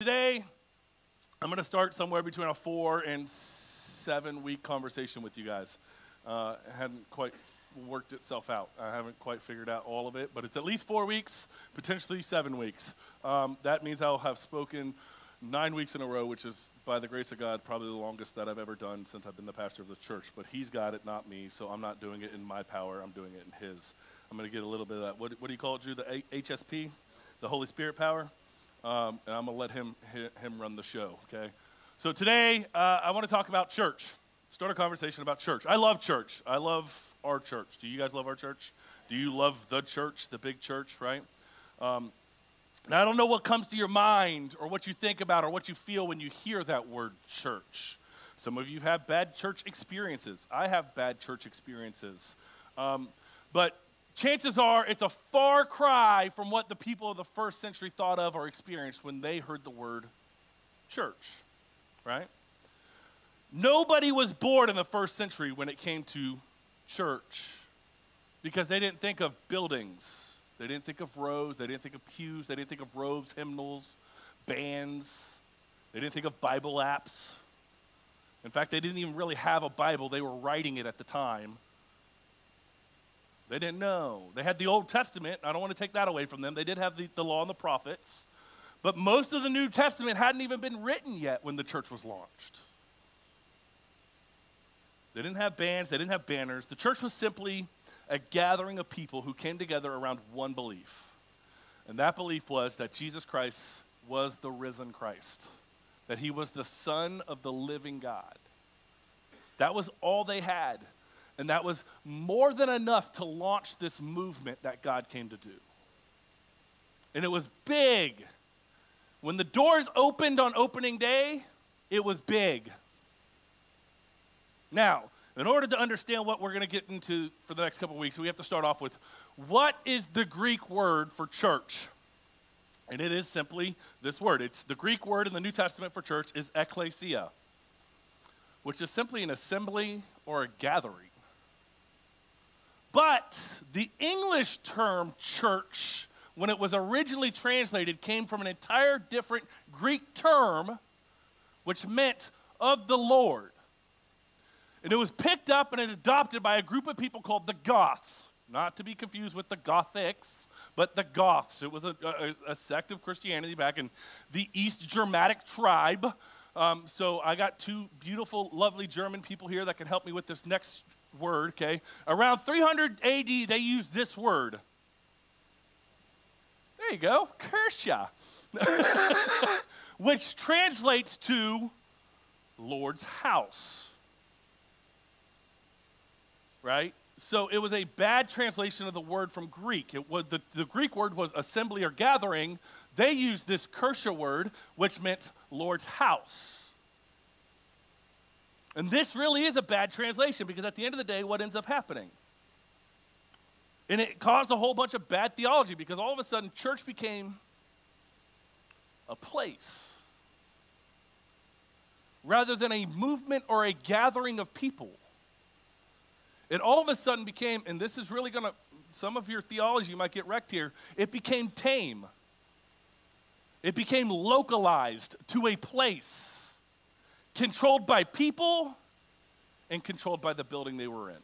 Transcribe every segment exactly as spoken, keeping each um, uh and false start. Today, I'm going to start somewhere between a four and seven week conversation with you guys. Uh, it hadn't quite worked itself out. I haven't quite figured out all of it, but it's at least four weeks, potentially seven weeks. Um, that means I'll have spoken nine weeks in a row, which is, by the grace of God, probably the longest that I've ever done since I've been the pastor of the church. But he's got it, not me, so I'm not doing it in my power. I'm doing it in his. I'm going to get a little bit of that. What, what do you call it, Drew? The H S P? The Holy Spirit power? Um, and I'm going to let him, him run the show, okay? So today, uh, I want to talk about church. Start a conversation about church. I love church. I love our church. Do you guys love our church? Do you love the church, the big church, right? Um, now, I don't know what comes to your mind or what you think about or what you feel when you hear that word church. Some of you have bad church experiences. I have bad church experiences. Um, but... Chances are it's a far cry from what the people of the first century thought of or experienced when they heard the word church, right? Nobody was bored in the first century when it came to church because they didn't think of buildings. They didn't think of rows. They didn't think of pews. They didn't think of robes, hymnals, bands. They didn't think of Bible apps. In fact, they didn't even really have a Bible. They were writing it at the time. They didn't know. They had the Old Testament. I don't want to take that away from them. They did have the, the law and the prophets. But most of the New Testament hadn't even been written yet when the church was launched. They didn't have bands. They didn't have banners. The church was simply a gathering of people who came together around one belief. And that belief was that Jesus Christ was the risen Christ. That he was the Son of the living God. That was all they had. And that was more than enough to launch this movement that God came to do. And it was big. When the doors opened on opening day, it was big. Now, in order to understand what we're going to get into for the next couple of weeks, we have to start off with, what is the Greek word for church? And it is simply this word. It's the Greek word in the New Testament for church is ekklesia, which is simply an assembly or a gathering. But the English term church, when it was originally translated, came from an entire different Greek term, which meant of the Lord. And it was picked up and adopted by a group of people called the Goths. Not to be confused with the Gothics, but the Goths. It was a, a, a sect of Christianity back in the East Germanic tribe. Um, so I got two beautiful, lovely German people here that can help me with this next word, okay? Around three hundred A D, they used this word. There you go, Kersha, which translates to Lord's house, right? So it was a bad translation of the word from Greek. It was the, the Greek word was assembly or gathering. They used this Kersha word, which meant Lord's house. And this really is a bad translation because at the end of the day, what ends up happening? And it caused a whole bunch of bad theology because all of a sudden church became a place rather than a movement or a gathering of people. It all of a sudden became, and this is really going to, some of your theology might get wrecked here, it became tame. It became localized to a place. Controlled by people and controlled by the building they were in.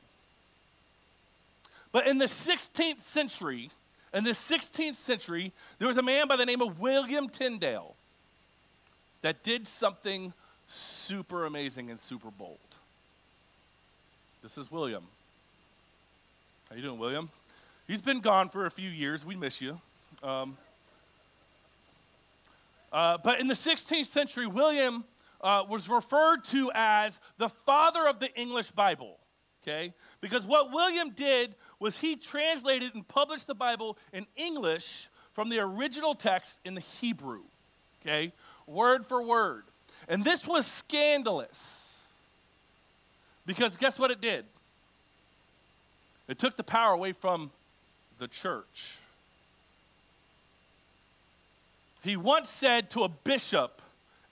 But in the sixteenth century, in the sixteenth century, there was a man by the name of William Tyndale that did something super amazing and super bold. This is William. How you doing, William? He's been gone for a few years. We miss you. Um, uh, but in the sixteenth century, William Uh, was referred to as the father of the English Bible, okay? Because what William did was he translated and published the Bible in English from the original text in the Hebrew, okay? Word for word. And this was scandalous because guess what it did? It took the power away from the church. He once said to a bishop,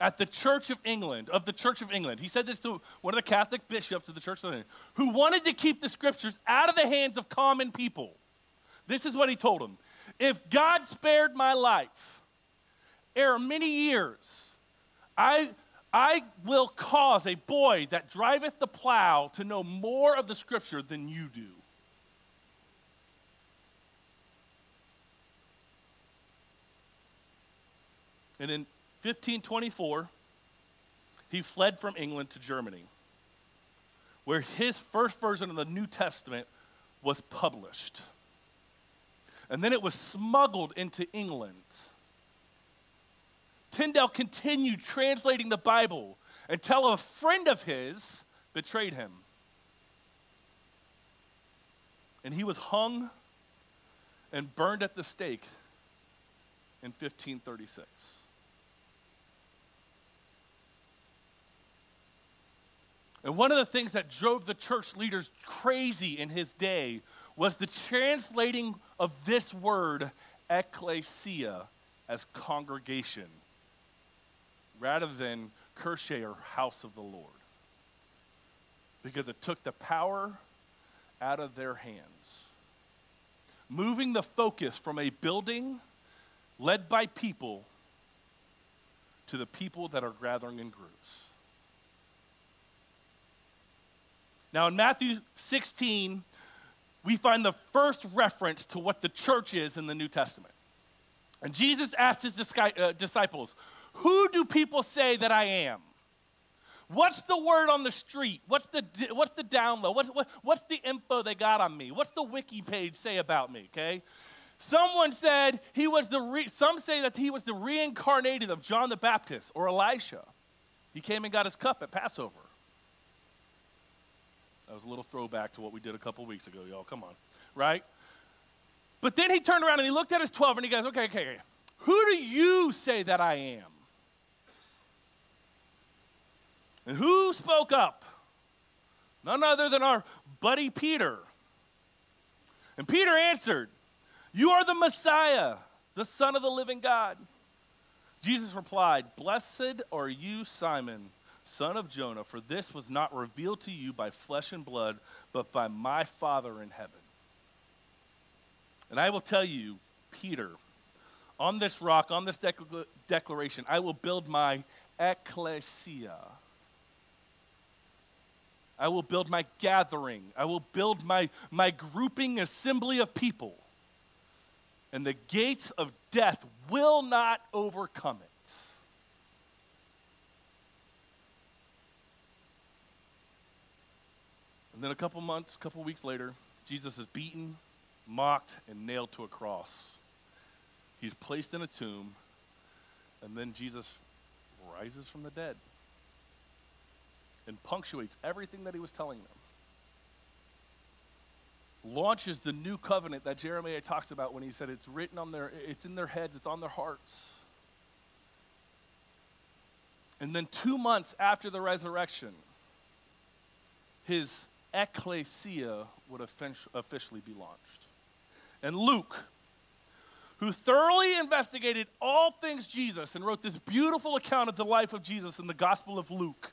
at the Church of England, of the Church of England. He said this to one of the Catholic bishops of the Church of England, who wanted to keep the scriptures out of the hands of common people. This is what he told him. If God spared my life ere many years, I, I will cause a boy that driveth the plow to know more of the scripture than you do. And in fifteen twenty-four, he fled from England to Germany, where his first version of the New Testament was published. And then it was smuggled into England. Tyndale continued translating the Bible until a friend of his betrayed him. And he was hung and burned at the stake in fifteen thirty-six. And one of the things that drove the church leaders crazy in his day was the translating of this word, ekklesia, as congregation, rather than Kersha, or house of the Lord, because it took the power out of their hands. Moving the focus from a building led by people to the people that are gathering in groups. Now in Matthew sixteen, we find the first reference to what the church is in the New Testament. And Jesus asked his disciples, "Who do people say that I am? What's the word on the street? What's the, what's the download? What's, what, what's the info they got on me? What's the wiki page say about me?" Okay? Someone said he was the re some say that he was the reincarnated of John the Baptist or Elisha. He came and got his cup at Passover. That was a little throwback to what we did a couple weeks ago, y'all. Come on, right? But then he turned around and he looked at his twelve and he goes, okay, okay, who do you say that I am? And who spoke up? None other than our buddy Peter. And Peter answered, "You are the Messiah, the Son of the living God." Jesus replied, "Blessed are you, Simon, son of Jonah, for this was not revealed to you by flesh and blood, but by my Father in heaven. And I will tell you, Peter, on this rock, on this dec declaration, I will build my ekklesia. I will build my gathering. I will build my, my grouping assembly of people. And the gates of death will not overcome it." And then a couple months, a couple weeks later, Jesus is beaten, mocked, and nailed to a cross. He's placed in a tomb, and then Jesus rises from the dead and punctuates everything that he was telling them. Launches the new covenant that Jeremiah talks about when he said it's written on their, it's in their heads, it's on their hearts. And then two months after the resurrection, his ekklesia would officially be launched. And Luke, who thoroughly investigated all things Jesus and wrote this beautiful account of the life of Jesus in the Gospel of Luke,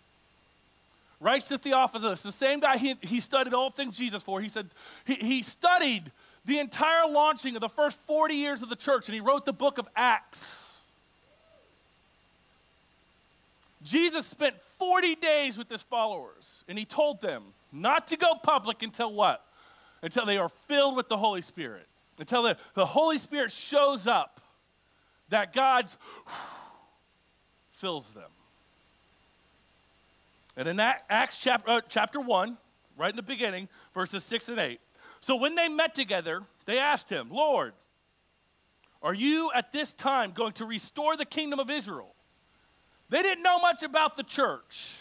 writes to Theophilus, the same guy he, he studied all things Jesus for. He said he, he studied the entire launching of the first forty years of the church, and he wrote the book of Acts. Jesus spent forty days with his followers, and he told them not to go public until what? Until they are filled with the Holy Spirit. Until the, the Holy Spirit shows up, that God's fills them. And in Acts chapter, uh, chapter one, right in the beginning, verses six and eight. "So when they met together, they asked him, 'Lord, are you at this time going to restore the kingdom of Israel?'" They didn't know much about the church.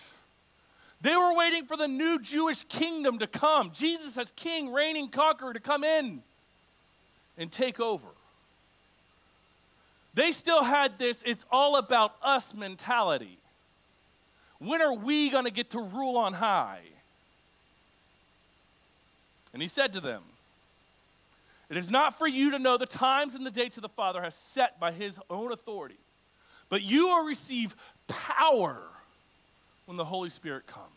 They were waiting for the new Jewish kingdom to come. Jesus as king, reigning conqueror, to come in and take over. They still had this, it's all about us mentality. When are we going to get to rule on high? And he said to them, "It is not for you to know the times and the dates that the Father has set by his own authority, but you will receive power when the Holy Spirit comes."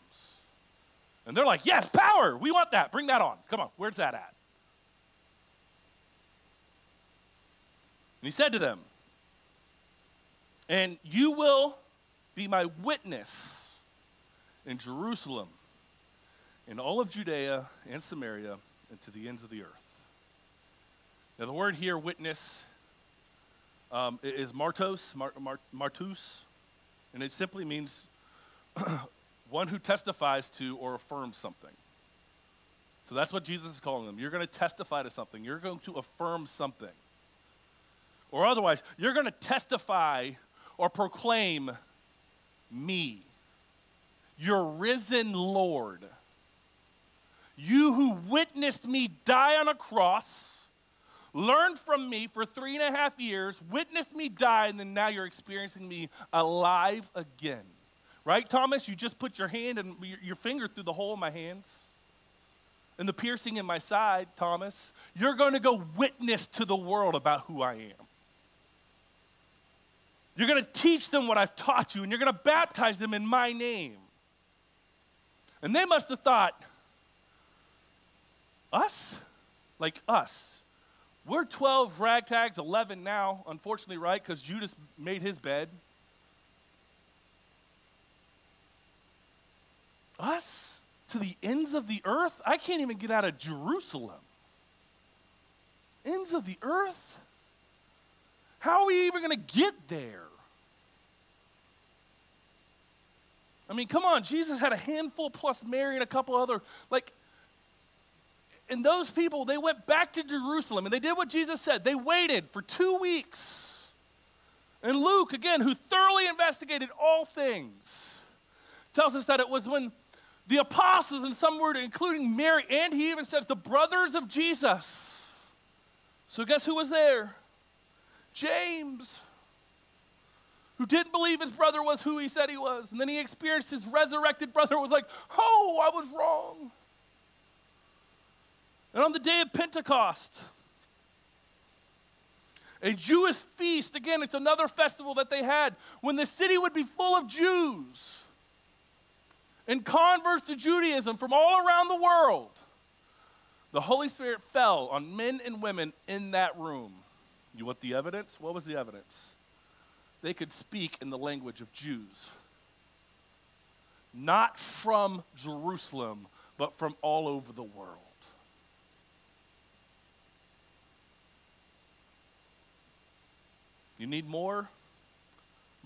And they're like, "Yes, power! We want that. Bring that on. Come on, where's that at?" And he said to them, And you will be my witness in Jerusalem, in all of Judea and Samaria, and to the ends of the earth. Now, the word here, witness, um, is martus, mar, mar, martus, and it simply means one who testifies to or affirms something. So that's what Jesus is calling them. You're going to testify to something. You're going to affirm something. Or otherwise, you're going to testify or proclaim me, your risen Lord. You who witnessed me die on a cross, learned from me for three and a half years, witnessed me die, and then now you're experiencing me alive again. Right, Thomas? You just put your hand and your finger through the hole in my hands and the piercing in my side, Thomas. You're going to go witness to the world about who I am. You're going to teach them what I've taught you, and you're going to baptize them in my name. And they must have thought, us? Like us. We're twelve ragtags, eleven now, unfortunately, right? Because Judas made his bed. Us? To the ends of the earth? I can't even get out of Jerusalem. Ends of the earth? How are we even going to get there? I mean, come on. Jesus had a handful plus Mary and a couple other, like, and those people, they went back to Jerusalem, and they did what Jesus said. They waited for two weeks. And Luke, again, who thoroughly investigated all things, tells us that it was when the apostles, and some were including Mary, and he even says the brothers of Jesus. So guess who was there? James, who didn't believe his brother was who he said he was. And then he experienced his resurrected brother, was like, oh, I was wrong. And on the day of Pentecost, a Jewish feast, again, it's another festival that they had, when the city would be full of Jews and converts to Judaism from all around the world. The Holy Spirit fell on men and women in that room. You want the evidence? What was the evidence? They could speak in the language of Jews. Not from Jerusalem, but from all over the world. You need more?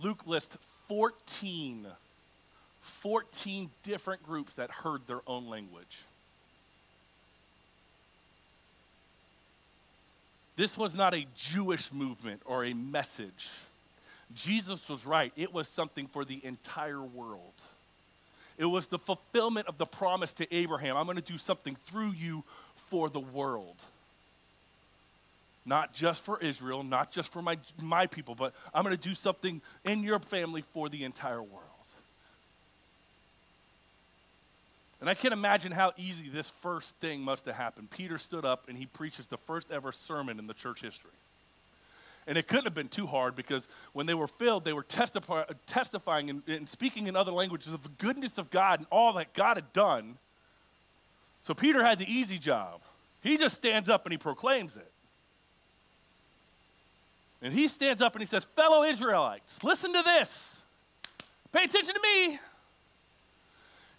Luke lists fourteen, fourteen different groups that heard their own language. This was not a Jewish movement or a message. Jesus was right. It was something for the entire world. It was the fulfillment of the promise to Abraham. I'm going to do something through you for the world. Not just for Israel, not just for my, my people, but I'm going to do something in your family for the entire world. And I can't imagine how easy this first thing must have happened. Peter stood up and he preaches the first ever sermon in the church history. And it couldn't have been too hard, because when they were filled, they were testify, testifying and, and speaking in other languages of the goodness of God and all that God had done. So Peter had the easy job. He just stands up and he proclaims it. And he stands up and he says, fellow Israelites, listen to this. Pay attention to me.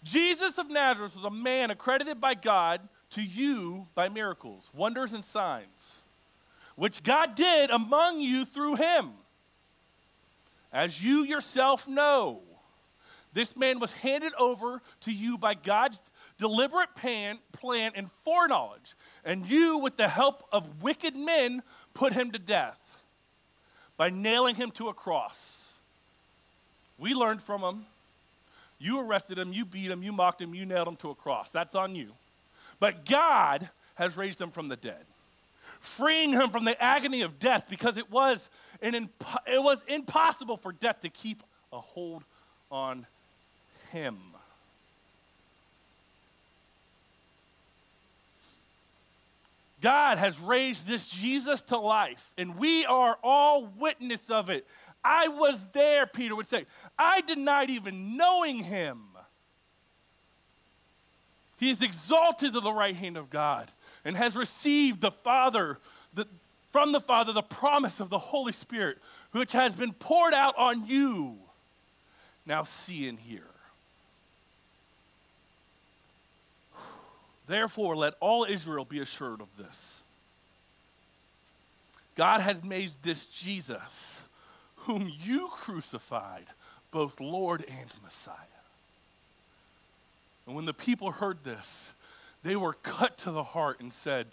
Jesus of Nazareth was a man accredited by God to you by miracles, wonders, and signs, which God did among you through him. As you yourself know, this man was handed over to you by God's deliberate plan, plan and foreknowledge, and you, with the help of wicked men, put him to death by nailing him to a cross. We learned from him. You arrested him, you beat him, you mocked him, you nailed him to a cross. That's on you. But God has raised him from the dead, freeing him from the agony of death, because it was an imp- it was impossible for death to keep a hold on him. God has raised this Jesus to life, and we are all witness of it. I was there, Peter would say. I denied even knowing him. He is exalted to the right hand of God and has received the Father, the, from the Father the promise of the Holy Spirit, which has been poured out on you. Now see and hear. Therefore, let all Israel be assured of this. God has made this Jesus, whom you crucified, both Lord and Messiah. And when the people heard this, they were cut to the heart and said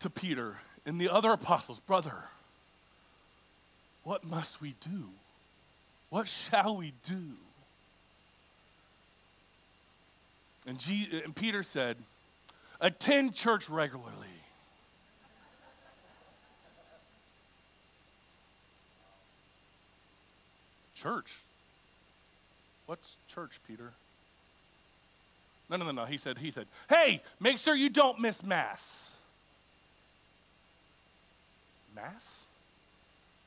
to Peter and the other apostles, "Brother, what must we do? What shall we do?" And, Jesus, and Peter said, "Attend church regularly." Church? What's church, Peter? No, no, no, no. He said, he said, "Hey, make sure you don't miss Mass." Mass?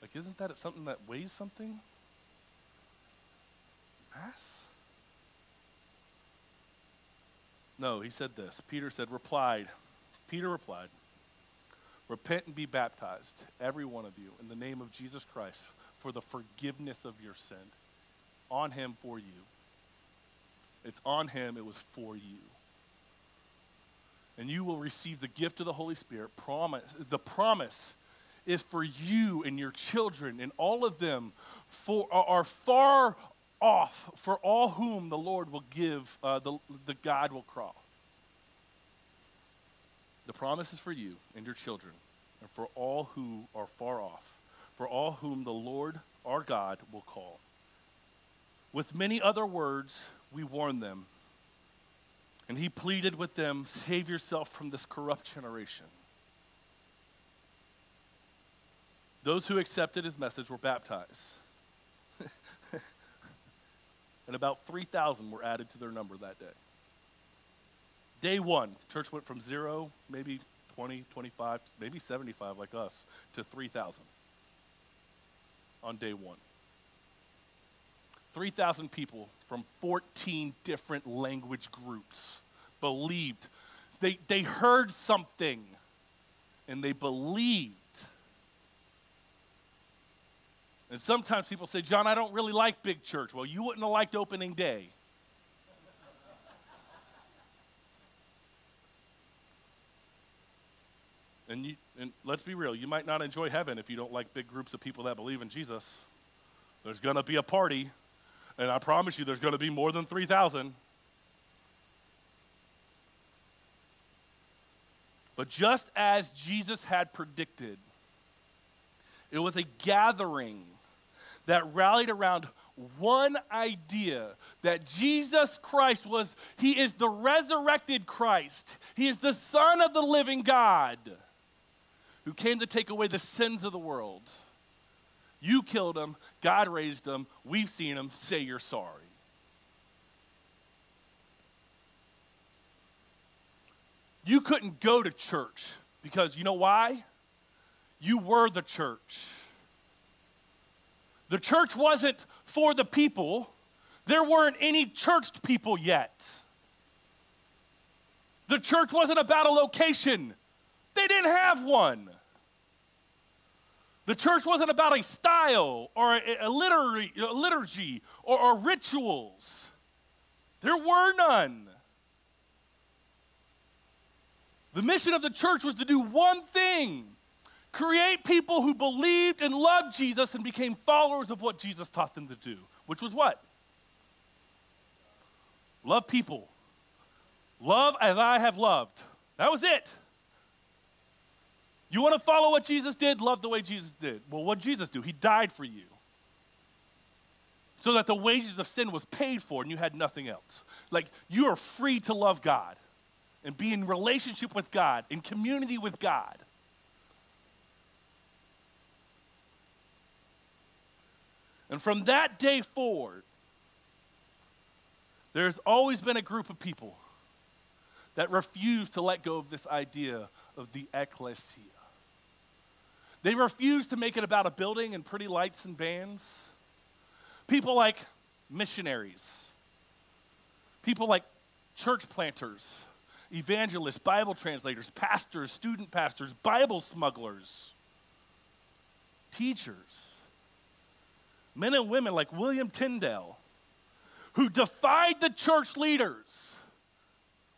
Like, isn't that something that weighs something? Mass? No, he said this. Peter said, replied, Peter replied, "Repent and be baptized, every one of you, in the name of Jesus Christ, for the forgiveness of your sin. On him for you." It's on him, it was for you. "And you will receive the gift of the Holy Spirit. Promise, the promise is for you and your children, and all of them for, are far off, for all whom the Lord will give, uh, the, the God will call." The promise is for you and your children, and for all who are far off, for all whom the Lord our God will call. With many other words, we warned them, and he pleaded with them, "Save yourself from this corrupt generation." Those who accepted his message were baptized, and about three thousand were added to their number that day. Day one, church went from zero, maybe twenty, twenty-five, maybe seventy-five like us, to three thousand on day one. three thousand people from fourteen different language groups believed. They, they heard something, and they believed. And sometimes people say, "John, I don't really like big church." Well, you wouldn't have liked opening day. and, you, and let's be real, you might not enjoy heaven if you don't like big groups of people that believe in Jesus. There's going to be a party, and I promise you there's going to be more than three thousand. But just as Jesus had predicted, it was a gathering that rallied around one idea, that Jesus Christ was, he is the resurrected Christ. He is the Son of the living God who came to take away the sins of the world. You killed him, God raised him, we've seen him, say you're sorry. You couldn't go to church because you know why? You were the church. The church wasn't for the people. There weren't any churched people yet. The church wasn't about a location. They didn't have one. The church wasn't about a style or a, a, literary, a liturgy or, or rituals. There were none. The mission of the church was to do one thing: create people who believed and loved Jesus and became followers of what Jesus taught them to do, which was what? Love people. Love as I have loved. That was it. You want to follow what Jesus did? Love the way Jesus did. Well, what did Jesus do? He died for you so that the wages of sin was paid for and you had nothing else. Like, you are free to love God and be in relationship with God, in community with God. And from that day forward, there's always been a group of people that refuse to let go of this idea of the ekklesia. They refuse to make it about a building and pretty lights and bands. People like missionaries, people like church planters, evangelists, Bible translators, pastors, student pastors, Bible smugglers. teachers, men and women like William Tyndale, who defied the church leaders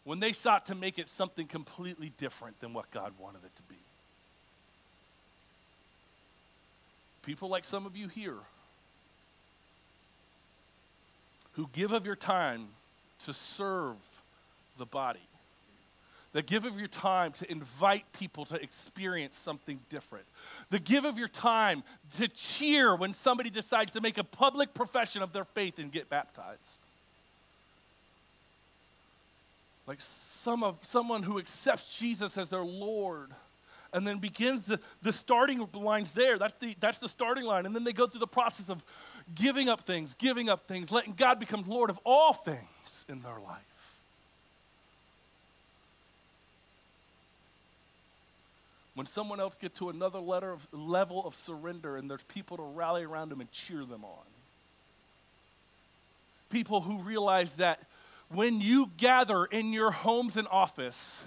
when they sought to make it something completely different than what God wanted it to be. People like some of you here who give of your time to serve the body, the give of your time to invite people to experience something different, the give of your time to cheer when somebody decides to make a public profession of their faith and get baptized. Like some of, someone who accepts Jesus as their Lord and then begins the, the starting lines there. That's the, that's the starting line. And then they go through the process of giving up things, giving up things, letting God become Lord of all things in their life. When someone else gets to another letter of, level of surrender and there's people to rally around them and cheer them on. People who realize that when you gather in your homes and office,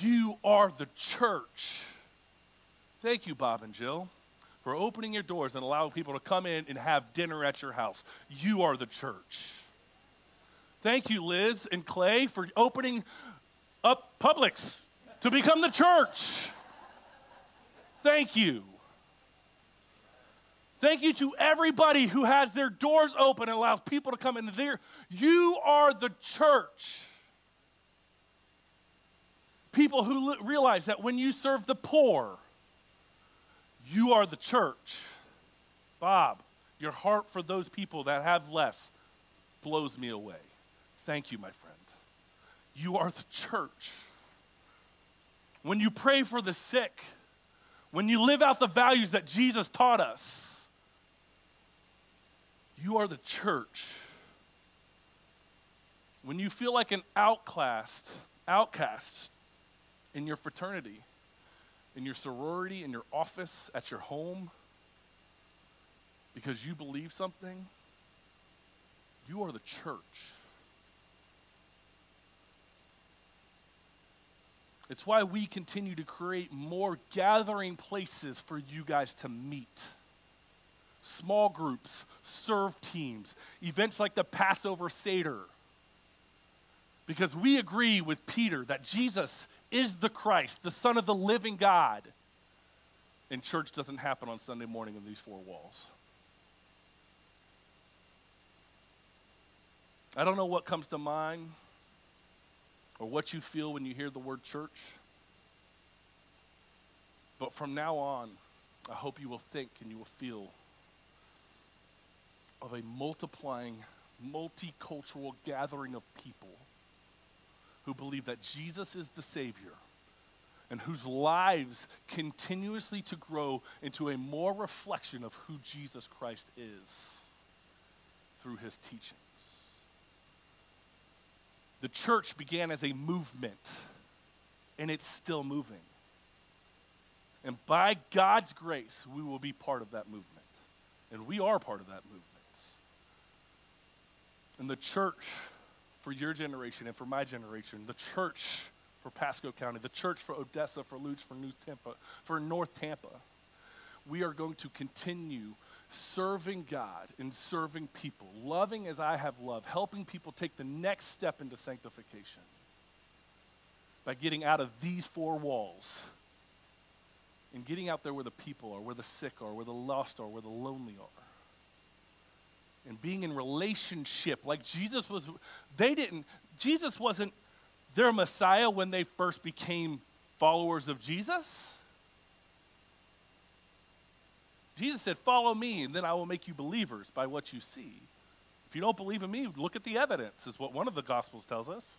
you are the church. Thank you, Bob and Jill, for opening your doors and allowing people to come in and have dinner at your house. You are the church. Thank you, Liz and Clay, for opening up Publix to become the church. Thank you. Thank you to everybody who has their doors open and allows people to come into there. You are the church. People who realize that when you serve the poor, you are the church. Bob, your heart for those people that have less blows me away. Thank you, my friend. You are the church. When you pray for the sick, when you live out the values that Jesus taught us, you are the church. When you feel like an outclassed, outcast in your fraternity, in your sorority, in your office, at your home, because you believe something, you are the church. It's why we continue to create more gathering places for you guys to meet. Small groups, serve teams, events like the Passover Seder. Because we agree with Peter that Jesus is the Christ, the Son of the living God. And church doesn't happen on Sunday morning in these four walls. I don't know what comes to mind, or what you feel when you hear the word church. But from now on, I hope you will think and you will feel of a multiplying, multicultural gathering of people who believe that Jesus is the Savior and whose lives continuously to grow into a more reflection of who Jesus Christ is through his teaching. The church began as a movement, and it's still moving. And by God's grace, we will be part of that movement. And we are part of that movement. And the church for your generation and for my generation, the church for Pasco County, the church for Odessa, for Lutz, for New Tampa, for North Tampa, we are going to continue serving God and serving people, loving as I have loved, helping people take the next step into sanctification by getting out of these four walls and getting out there where the people are, where the sick are, where the lost are, where the lonely are, and being in relationship like Jesus was. They didn't, Jesus wasn't their Messiah when they first became followers of Jesus. Jesus said, follow me, and then I will make you believers by what you see. If you don't believe in me, look at the evidence, is what one of the Gospels tells us.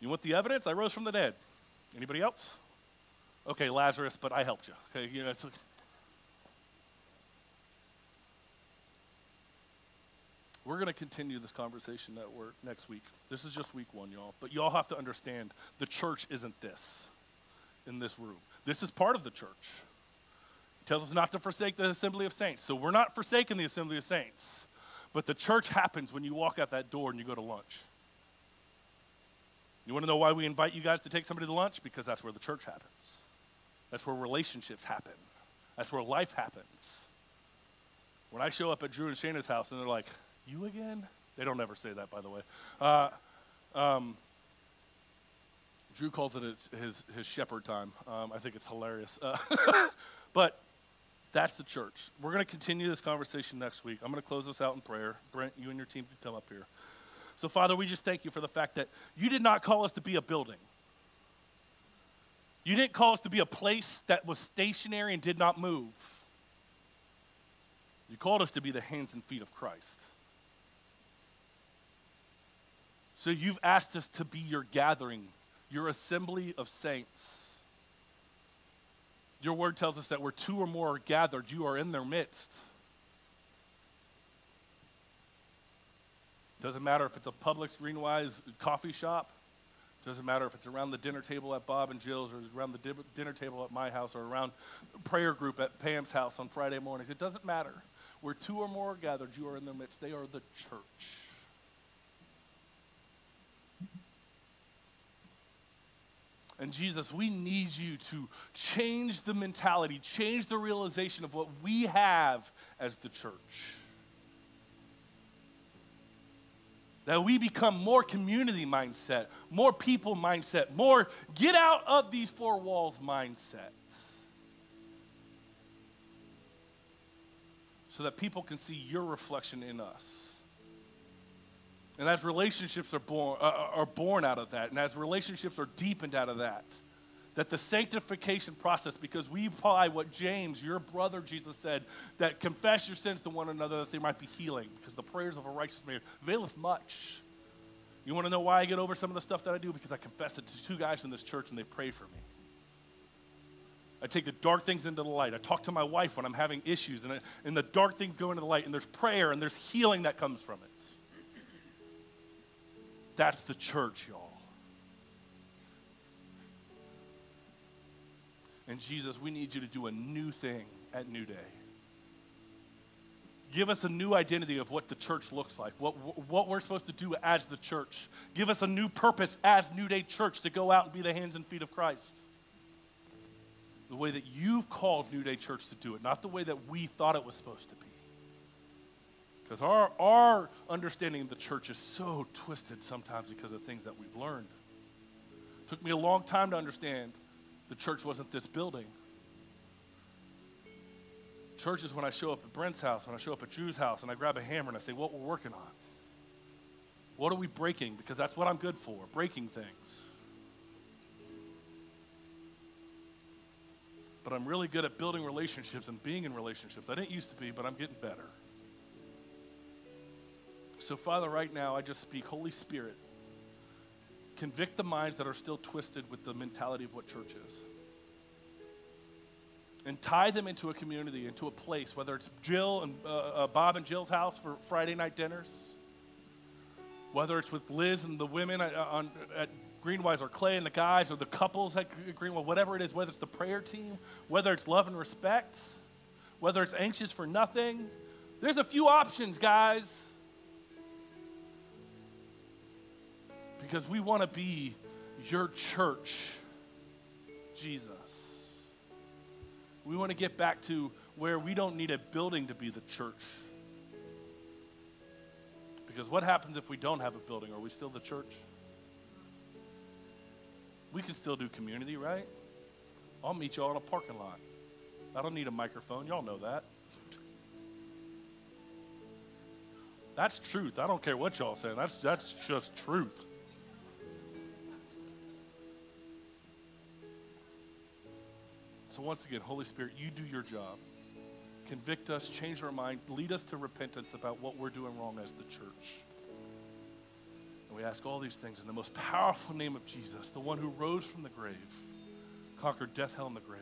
You want the evidence? I rose from the dead. Anybody else? Okay, Lazarus, but I helped you. Okay, you know, it's okay. We're going to continue this conversation that we're, next week. This is just week one, y'all. But y'all have to understand, the church isn't this in this room. This is part of the church. Tells us not to forsake the assembly of saints. So we're not forsaking the assembly of saints. But the church happens when you walk out that door and you go to lunch. You want to know why we invite you guys to take somebody to lunch? Because that's where the church happens. That's where relationships happen. That's where life happens. When I show up at Drew and Shana's house and they're like, you again? They don't ever say that, by the way. Uh, um, Drew calls it his, his, his shepherd time. Um, I think it's hilarious. Uh, but that's the church. We're going to continue this conversation next week. I'm going to close this out in prayer. Brent, you and your team can come up here. So, Father, we just thank you for the fact that you did not call us to be a building. You didn't call us to be a place that was stationary and did not move. You called us to be the hands and feet of Christ. So you've asked us to be your gathering, your assembly of saints. Your word tells us that where two or more are gathered, you are in their midst. Doesn't matter if it's a Publix, Greenwise coffee shop. Doesn't matter if it's around the dinner table at Bob and Jill's or around the dinner table at my house or around prayer group at Pam's house on Friday mornings. It doesn't matter. Where two or more are gathered, you are in their midst. They are the church. And Jesus, we need you to change the mentality, change the realization of what we have as the church. That we become more community mindset, more people mindset, more get out of these four walls mindsets. So that people can see your reflection in us. And as relationships are born, uh, are born out of that, and as relationships are deepened out of that, that the sanctification process, because we apply what James, your brother, Jesus said, that confess your sins to one another that they might be healing, because the prayers of a righteous man availeth much. You want to know why I get over some of the stuff that I do? Because I confess it to two guys in this church, and they prayed for me. I take the dark things into the light. I talk to my wife when I'm having issues, and, it, and the dark things go into the light, and there's prayer, and there's healing that comes from it. That's the church, y'all. And Jesus, we need you to do a new thing at New Day. Give us a new identity of what the church looks like, what, what we're supposed to do as the church. Give us a new purpose as New Day Church to go out and be the hands and feet of Christ. The way that you've called New Day Church to do it, not the way that we thought it was supposed to be. Because our, our understanding of the church is so twisted sometimes because of things that we've learned. It took me a long time to understand the church wasn't this building. Church is when I show up at Brent's house, when I show up at Drew's house, and I grab a hammer and I say, what we're working on? What are we breaking? Because that's what I'm good for, breaking things. But I'm really good at building relationships and being in relationships. I didn't used to be, but I'm getting better. So, Father, right now, I just speak, Holy Spirit, convict the minds that are still twisted with the mentality of what church is. And tie them into a community, into a place, whether it's Jill and uh, uh, Bob and Jill's house for Friday night dinners, whether it's with Liz and the women at, on, at Greenwise or Clay and the guys or the couples at Greenwise, whatever it is, whether it's the prayer team, whether it's love and respect, whether it's anxious for nothing. There's a few options, guys. Because we want to be your church, Jesus. We want to get back to where we don't need a building to be the church. Because what happens if we don't have a building? Are we still the church? We can still do community, right? I'll meet y'all in a parking lot. I don't need a microphone. Y'all know that. That's truth. I don't care what y'all saying. That's, that's just truth. So once again, Holy Spirit, you do your job. Convict us, change our mind, lead us to repentance about what we're doing wrong as the church. And we ask all these things in the most powerful name of Jesus, the one who rose from the grave, conquered death, hell, and the grave.